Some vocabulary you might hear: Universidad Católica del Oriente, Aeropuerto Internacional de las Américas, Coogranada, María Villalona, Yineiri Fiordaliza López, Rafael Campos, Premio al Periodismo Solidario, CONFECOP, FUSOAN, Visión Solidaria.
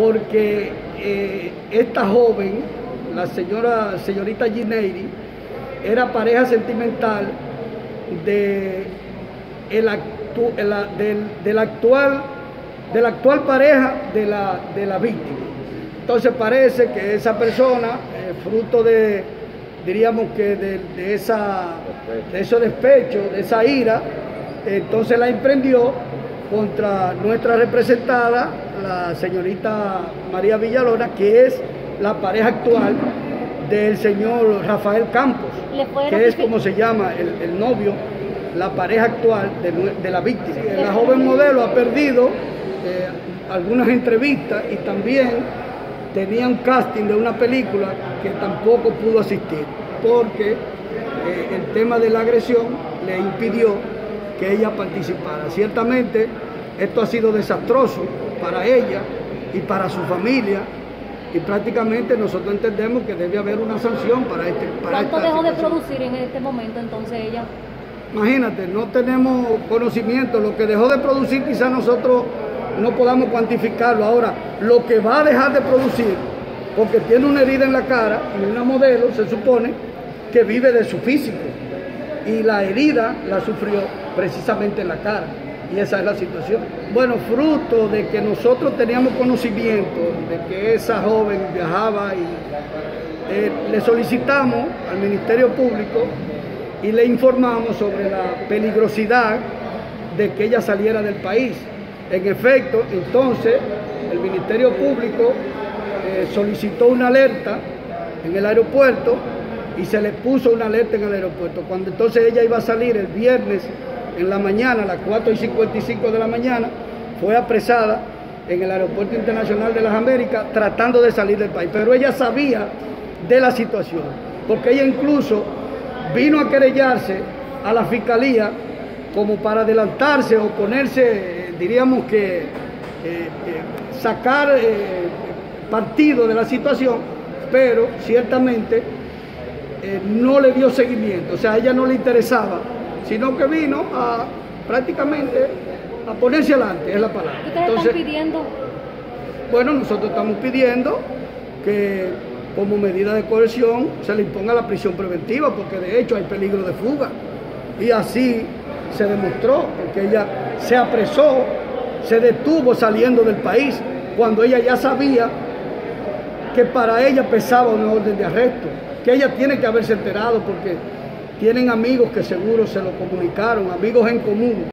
porque esta joven, la señorita Yineiri, era pareja sentimental de la actual pareja de la víctima. Entonces parece que esa persona, fruto de, diríamos que de esos despechos, de esa ira, entonces la emprendió contra nuestra representada, la señorita María Villalona, que es la pareja actual del señor Rafael Campos, que es como se llama el novio, la pareja actual de la víctima. La joven modelo ha perdido algunas entrevistas y también tenía un casting de una película que tampoco pudo asistir porque el tema de la agresión le impidió que ella participara. Ciertamente esto ha sido desastroso para ella y para su familia, y prácticamente nosotros entendemos que debe haber una sanción para este caso. ¿Cuánto dejó de producir en este momento entonces ella? Imagínate, no tenemos conocimiento. Lo que dejó de producir quizás nosotros no podamos cuantificarlo. Ahora, lo que va a dejar de producir, porque tiene una herida en la cara y una modelo, se supone, que vive de su físico. Y la herida la sufrió precisamente en la cara. Y esa es la situación. Bueno, fruto de que nosotros teníamos conocimiento de que esa joven viajaba y le solicitamos al Ministerio Público y le informamos sobre la peligrosidad de que ella saliera del país. En efecto, entonces, el Ministerio Público solicitó una alerta en el aeropuerto y se le puso una alerta en el aeropuerto. Cuando entonces ella iba a salir el viernes en la mañana, a las 4:55 de la mañana, fue apresada en el Aeropuerto Internacional de las Américas tratando de salir del país. Pero ella sabía de la situación, porque ella incluso vino a querellarse a la fiscalía como para adelantarse o ponerse, diríamos que, sacar partido de la situación, pero ciertamente no le dio seguimiento, o sea, a ella no le interesaba, sino que vino a prácticamente a ponerse adelante, es la palabra. ¿Ustedes están pidiendo? Bueno, nosotros estamos pidiendo que como medida de coerción se le imponga la prisión preventiva, porque de hecho hay peligro de fuga. Y así se demostró, porque ella se apresó, se detuvo saliendo del país, cuando ella ya sabía que para ella pesaba una orden de arresto, que ella tiene que haberse enterado porque tienen amigos que seguro se lo comunicaron, amigos en común.